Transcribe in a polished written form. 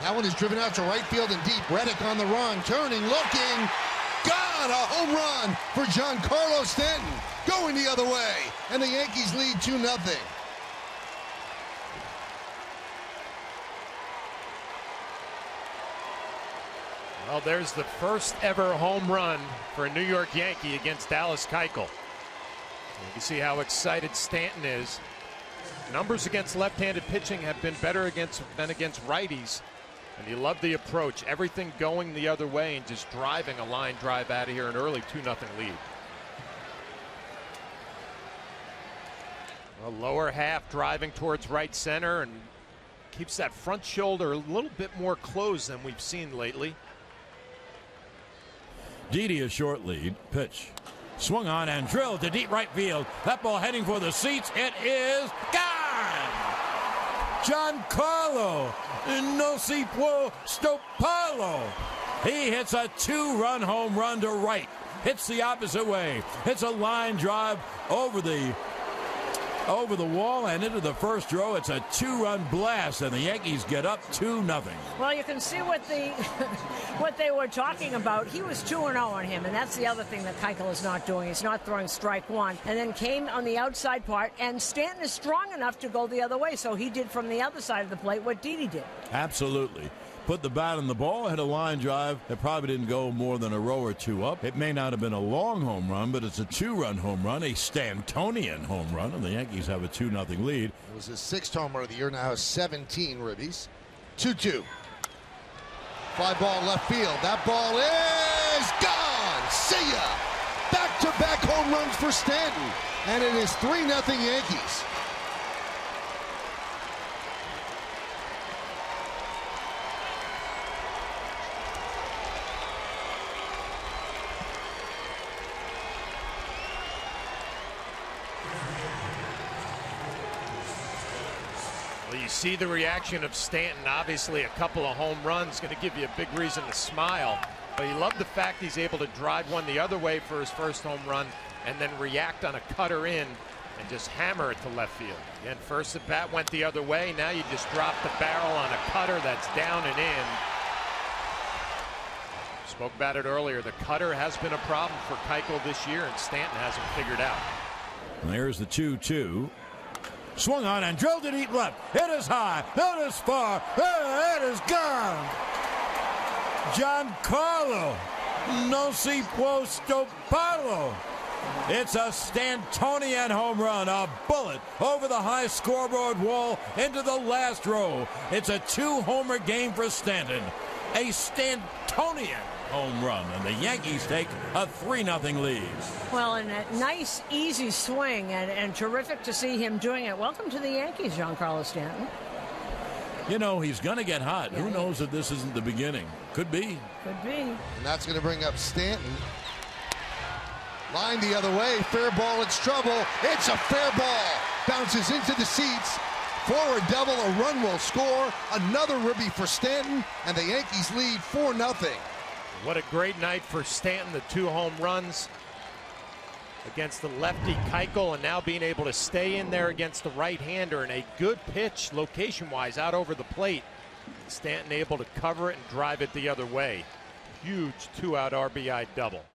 That one is driven out to right field and deep. Reddick on the run, turning, looking. God, a home run for Giancarlo Stanton, going the other way. And the Yankees lead 2-0. Well, there's the first ever home run for a New York Yankee against Dallas Keuchel. You can see how excited Stanton is. Numbers against left-handed pitching have been better than against righties. And you love the approach. Everything going the other way and just driving a line drive out of here, an early 2-0 lead. A lower half driving towards right center and keeps that front shoulder a little bit more closed than we've seen lately. Didi, a short lead. Pitch swung on and drilled to deep right field. That ball heading for the seats. It is gone. Giancarlo no se puede stopparlo. He hits a two-run home run to right. Hits the opposite way. Hits a line drive over the wall and into the first row. It's a two-run blast, and the Yankees get up 2-0. Well, you can see what they were talking about. He was 2-0 on him, and that's the other thing that Keuchel is not doing. He's not throwing strike one, and then came on the outside part, and Stanton is strong enough to go the other way, so he did from the other side of the plate what Didi did. Absolutely. Put the bat on the ball, hit a line drive that probably didn't go more than a row or two up. It may not have been a long home run, but it's a two-run home run, a Stantonian home run, and the Yankees have a 2-0 lead. It was his 6th homer of the year, now has 17 ribbies. 2-2. Fly ball left field. That ball is gone. See ya. Back-to-back home runs for Stanton, and it is 3-0 Yankees. You see the reaction of Stanton. Obviously, a couple of home runs going to give you a big reason to smile. But you love the fact he's able to drive one the other way for his first home run and then react on a cutter in and just hammer it to left field. Again, first at bat went the other way. Now you just drop the barrel on a cutter that's down and in. Spoke about it earlier. The cutter has been a problem for Keuchel this year, and Stanton hasn't figured out. And there's the 2-2. Swung on and drilled to deep left. It is high. It is far. It is gone. Giancarlo no se puede stopparlo. It's a Stantonian home run. A bullet over the high scoreboard wall into the last row. It's a two-homer game for Stanton. A Stantonian home run, and the Yankees take a 3-0 lead. Well, and a nice, easy swing, and terrific to see him doing it. Welcome to the Yankees, Giancarlo Stanton. You know, he's going to get hot. Yeah. Who knows if this isn't the beginning? Could be. Could be. And that's going to bring up Stanton. Line the other way. Fair ball. It's trouble. It's a fair ball. Bounces into the seats. Forward double. A run will score. Another ribby for Stanton, and the Yankees lead 4-0. What a great night for Stanton, the two home runs against the lefty Keuchel, and now being able to stay in there against the right-hander, and a good pitch location-wise out over the plate. Stanton able to cover it and drive it the other way. Huge two-out RBI double.